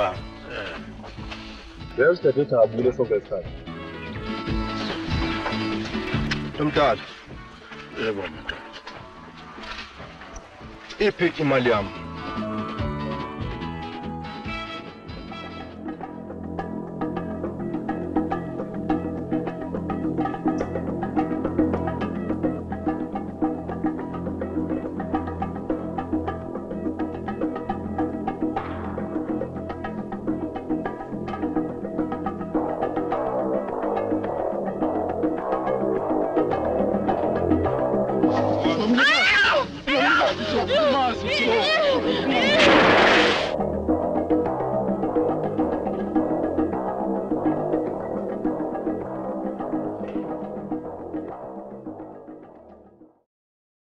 Baba. Where's the data beautiful this time? I'm tired. Epic Maliam. Ow! Ow! Ow!